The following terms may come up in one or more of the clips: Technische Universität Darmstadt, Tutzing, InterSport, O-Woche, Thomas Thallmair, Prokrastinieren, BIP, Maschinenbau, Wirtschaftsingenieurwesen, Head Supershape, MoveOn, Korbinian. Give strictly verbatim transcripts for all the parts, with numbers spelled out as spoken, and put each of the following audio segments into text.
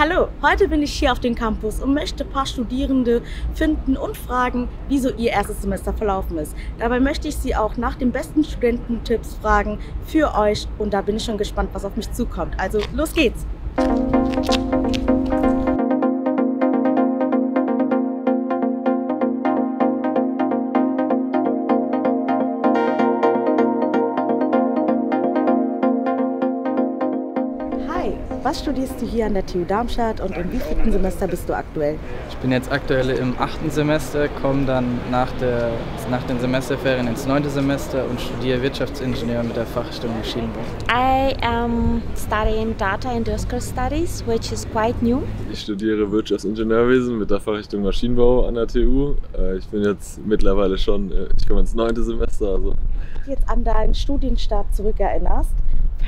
Hallo, heute bin ich hier auf dem Campus und möchte ein paar Studierende finden und fragen, wieso ihr erstes Semester verlaufen ist. Dabei möchte ich sie auch nach den besten Studententipps fragen für euch und da bin ich schon gespannt, was auf mich zukommt. Also los geht's! Was studierst du hier an der T U Darmstadt und im wievielten Semester bist du aktuell? Ich bin jetzt aktuell im achten Semester, komme dann nach, der, nach den Semesterferien ins neunte Semester und studiere Wirtschaftsingenieur mit der Fachrichtung Maschinenbau. I am studying Data Industrial Studies, which is quite new. Ich studiere Wirtschaftsingenieurwesen mit der Fachrichtung Maschinenbau an der T U. Ich bin jetzt mittlerweile schon, ich komme ins neunte Semester. Also. Wenn du jetzt an deinen Studienstart zurückerinnerst,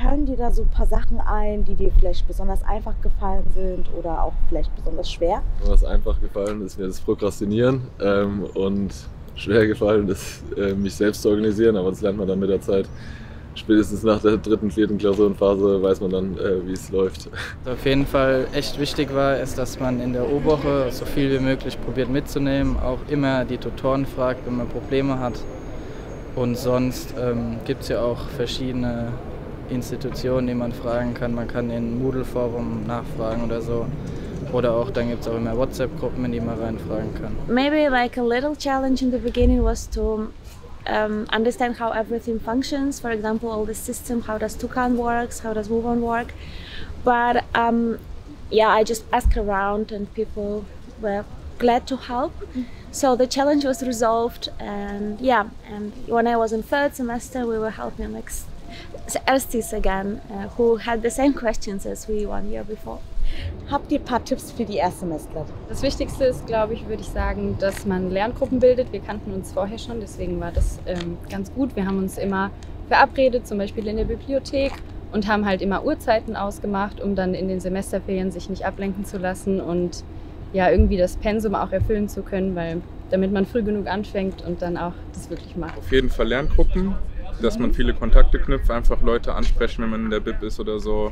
fallen dir da so ein paar Sachen ein, die dir vielleicht besonders einfach gefallen sind oder auch vielleicht besonders schwer? Was einfach gefallen ist mir das Prokrastinieren ähm, und schwer gefallen ist, äh, mich selbst zu organisieren, aber das lernt man dann mit der Zeit. Spätestens nach der dritten, vierten Klausurenphase weiß man dann, äh, wie es läuft. Was auf jeden Fall echt wichtig war, ist, dass man in der O-Woche so viel wie möglich probiert mitzunehmen, auch immer die Tutoren fragt, wenn man Probleme hat. Und sonst ähm, gibt es ja auch verschiedene Institutionen, die man fragen kann. Man kann in Moodle-Forum nachfragen oder so. Oder auch, dann gibt es auch immer WhatsApp-Gruppen, in die man reinfragen kann. Maybe like a little challenge in the beginning was to um, understand how everything functions. For example, all the system, how does Tukan works, how does MoveOn work. But um, yeah, I just asked around and people were glad to help. So the challenge was resolved and yeah, and when I was in third semester, we were helping like Erstis again, uh, who had the same questions as we one year before. Habt ihr ein paar Tipps für die Erstsemester? Das Wichtigste ist, glaube ich, würde ich sagen, dass man Lerngruppen bildet. Wir kannten uns vorher schon, deswegen war das ähm, ganz gut. Wir haben uns immer verabredet, zum Beispiel in der Bibliothek und haben halt immer Uhrzeiten ausgemacht, um dann in den Semesterferien sich nicht ablenken zu lassen und ja irgendwie das Pensum auch erfüllen zu können, weil damit man früh genug anfängt und dann auch das wirklich macht. Auf jeden Fall Lerngruppen. Dass man viele Kontakte knüpft, einfach Leute ansprechen, wenn man in der B I P ist oder so.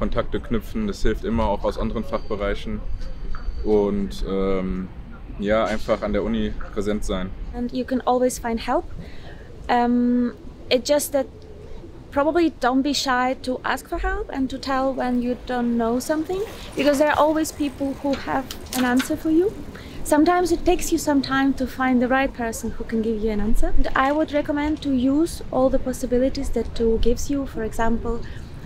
Kontakte knüpfen, das hilft immer auch aus anderen Fachbereichen. Und ähm, ja, einfach an der Uni präsent sein. And you can always find help. Um, it's just that probably don't be shy to ask for help and to tell when you don't know something, because there are always people who have an answer for you. Sometimes it takes you some time to find the right person who can give you an answer. And I would recommend to use all the possibilities that T U gives you. For example,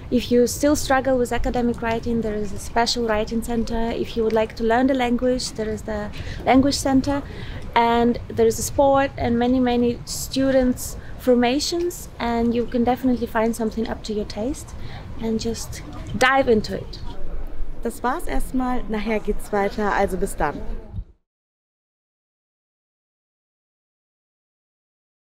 if you still struggle with academic writing, there is a special writing center. If you would like to learn the language, there is the language center. And there is a sport and many, many students' formations. And you can definitely find something up to your taste and just dive into it. Das war's erstmal. Nachher geht's weiter. Also bis dann.